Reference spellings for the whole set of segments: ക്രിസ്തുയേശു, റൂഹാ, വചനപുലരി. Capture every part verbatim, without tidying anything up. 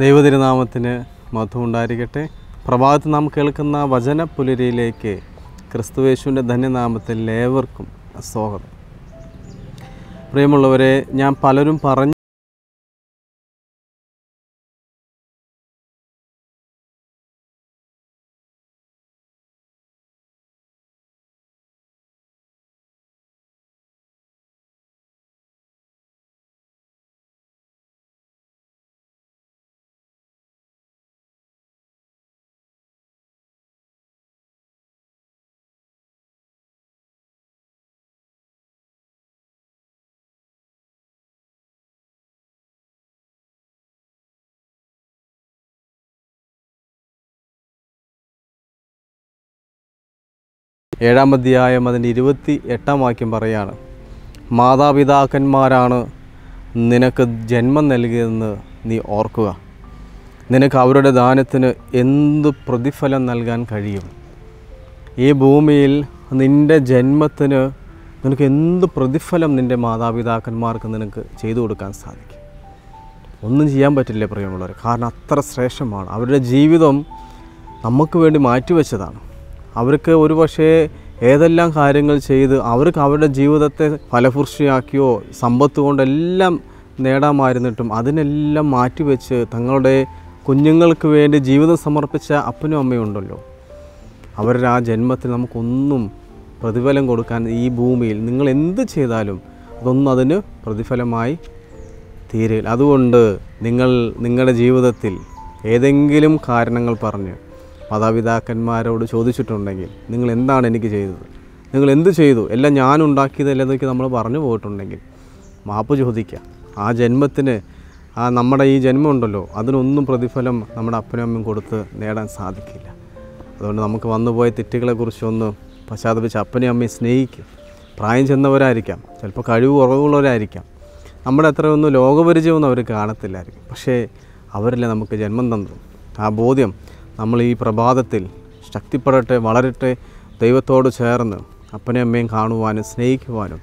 ദൈവതിരുനാമത്തിന് മഹത്വം ഉണ്ടായിരിക്കട്ടെ. പ്രഭാതത്തിൽ നാം കേൾക്കുന്ന വചനപുലരിയിലേക്ക് ക്രിസ്തുയേശുവിൻ്റെ ധന്യനാമത്തിൽ ഏവർക്കും സ്വാഗതം. പ്രിയമുള്ളവരെ, ഞാൻ പലരും പറഞ്ഞു ഏഴാം അധ്യായം അതിൻ്റെ ഇരുപത്തി എട്ടാം വാക്യം പറയുകയാണ്, മാതാപിതാക്കന്മാരാണ് നിനക്ക് ജന്മം നൽകിയതെന്ന് നീ ഓർക്കുക, നിനക്ക് അവരുടെ ദാനത്തിന് എന്ത് പ്രതിഫലം നൽകാൻ കഴിയും. ഈ ഭൂമിയിൽ നിൻ്റെ ജന്മത്തിന് നിനക്ക് എന്ത് പ്രതിഫലം നിൻ്റെ മാതാപിതാക്കന്മാർക്ക് നിനക്ക് ചെയ്തു കൊടുക്കാൻ സാധിക്കും? ഒന്നും ചെയ്യാൻ പറ്റില്ല പ്രിയമുള്ളവർ. കാരണം അത്ര ശ്രേഷ്ഠമാണ്. അവരുടെ ജീവിതം നമുക്ക് വേണ്ടി മാറ്റിവെച്ചതാണ്. അവർക്ക് ഒരു പക്ഷേ ഏതെല്ലാം കാര്യങ്ങൾ ചെയ്ത് അവർക്ക് അവരുടെ ജീവിതത്തെ ഫലഭൂഷ്ടിയാക്കിയോ സമ്പത്ത് കൊണ്ടെല്ലാം നേടാമായിരുന്നിട്ടും അതിനെല്ലാം മാറ്റിവെച്ച് തങ്ങളുടെ കുഞ്ഞുങ്ങൾക്ക് വേണ്ടി ജീവിതം സമർപ്പിച്ച അപ്പനും അമ്മയും ഉണ്ടല്ലോ, അവരുടെ ആ ജന്മത്തിൽ നമുക്കൊന്നും പ്രതിഫലം കൊടുക്കാൻ ഈ ഭൂമിയിൽ നിങ്ങൾ എന്ത് ചെയ്താലും അതൊന്നും അതിന് പ്രതിഫലമായി തീരില്ല. അതുകൊണ്ട് നിങ്ങൾ നിങ്ങളുടെ ജീവിതത്തിൽ ഏതെങ്കിലും കാരണങ്ങൾ പറഞ്ഞ് മാതാപിതാക്കന്മാരോട് ചോദിച്ചിട്ടുണ്ടെങ്കിൽ നിങ്ങൾ എന്താണ് എനിക്ക് ചെയ്തത്, നിങ്ങൾ എന്ത് ചെയ്തു, എല്ലാം ഞാൻ ഉണ്ടാക്കിയതല്ലെന്നൊക്കെ നമ്മൾ പറഞ്ഞു പോയിട്ടുണ്ടെങ്കിൽ മാപ്പ് ചോദിക്കുക. ആ ജന്മത്തിന്, ആ നമ്മുടെ ഈ ജന്മം ഉണ്ടല്ലോ, അതിനൊന്നും പ്രതിഫലം നമ്മുടെ അപ്പനും അമ്മയും കൊടുത്ത് നേടാൻ സാധിക്കില്ല. അതുകൊണ്ട് നമുക്ക് വന്നുപോയ തെറ്റുകളെക്കുറിച്ചൊന്ന് പശ്ചാത്തപിച്ച് അപ്പനെയും അമ്മയും സ്നേഹിക്കുക. പ്രായം ചെന്നവരായിരിക്കാം, ചിലപ്പോൾ കഴിവ് കുറവുള്ളവരായിരിക്കാം, നമ്മുടെ അത്രയൊന്നും ലോകപരിചയമൊന്നും അവർ കാണത്തില്ലായിരിക്കും. പക്ഷേ അവരല്ലേ നമുക്ക് ജന്മം തന്നത്. ആ ബോധ്യം നമ്മൾ ഈ പ്രഭാതത്തിൽ ശക്തിപ്പെടട്ടെ, വളരട്ടെ. ദൈവത്തോട് ചേർന്ന് അപ്പനെയും അമ്മയും കാണുവാനും സ്നേഹിക്കുവാനും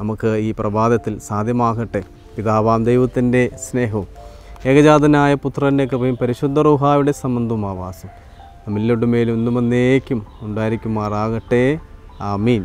നമുക്ക് ഈ പ്രഭാതത്തിൽ സാധ്യമാകട്ടെ. പിതാവാം ദൈവത്തിൻ്റെ സ്നേഹവും ഏകജാതനായ പുത്രൻ്റെ കൃപയും പരിശുദ്ധ റൂഹായുടെ സംബന്ധവും ആവാസും നമ്മിലൊടുമേലും ഇന്നും എന്നേക്കും ഉണ്ടായിരിക്കുമാറാകട്ടെ. ആമീൻ.